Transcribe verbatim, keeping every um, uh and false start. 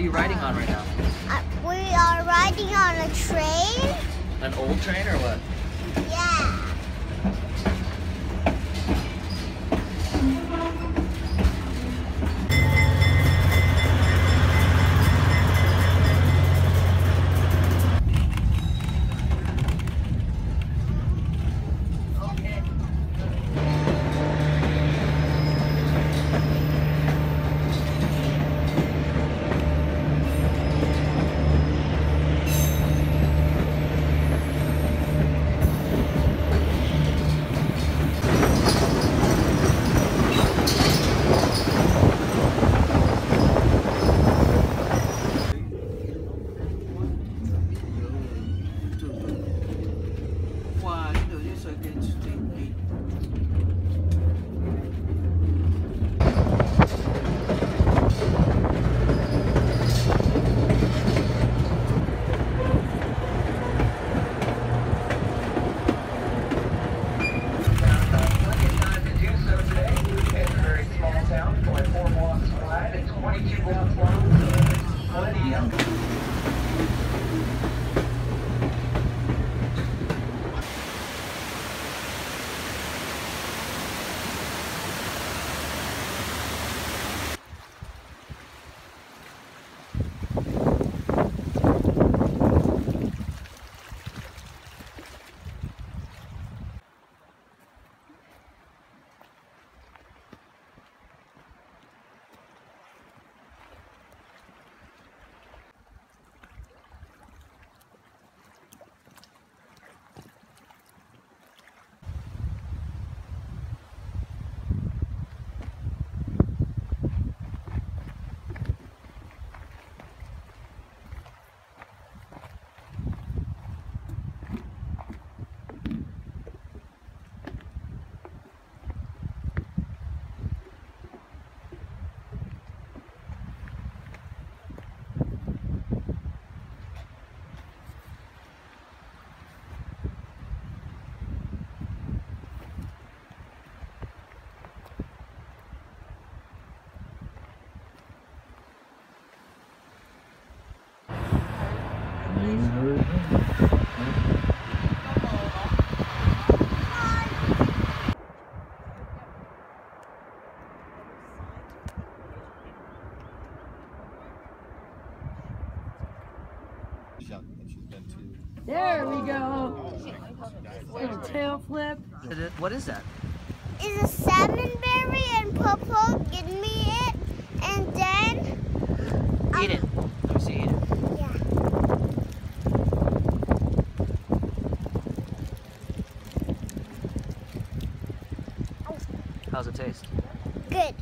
What are you riding on right now? Uh, we are riding on a train. An old train or what? Yeah. There we go. Little tail flip. What is that? It's a salmon berry, and Popo give me it, and then um, eat it. Let me see you eat it. Yeah. How's it taste? Good.